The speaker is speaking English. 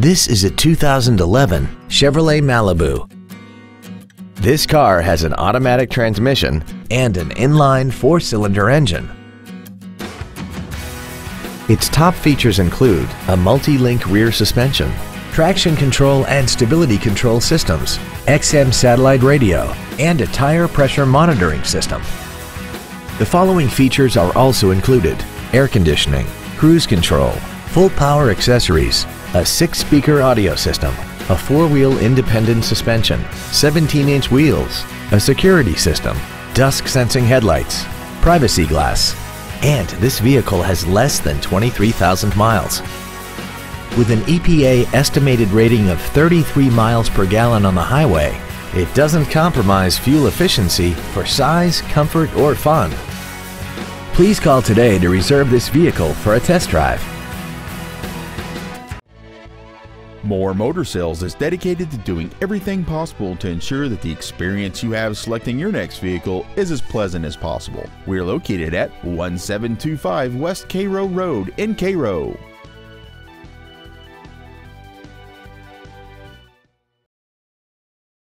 This is a 2011 Chevrolet Malibu. This car has an automatic transmission and an inline four-cylinder engine. Its top features include a multi-link rear suspension, traction control and stability control systems, XM satellite radio, and a tire pressure monitoring system. The following features are also included: air conditioning, cruise control, full power accessories, a 6-speaker audio system, a 4-wheel independent suspension, 17-inch wheels, a security system, dusk-sensing headlights, privacy glass, and this vehicle has less than 23,000 miles. With an EPA estimated rating of 33 miles per gallon on the highway, it doesn't compromise fuel efficiency for size, comfort, or fun. Please call today to reserve this vehicle for a test drive. Moore Motor Sales is dedicated to doing everything possible to ensure that the experience you have selecting your next vehicle is as pleasant as possible. We're located at 1725 West Cairo Road in Cairo.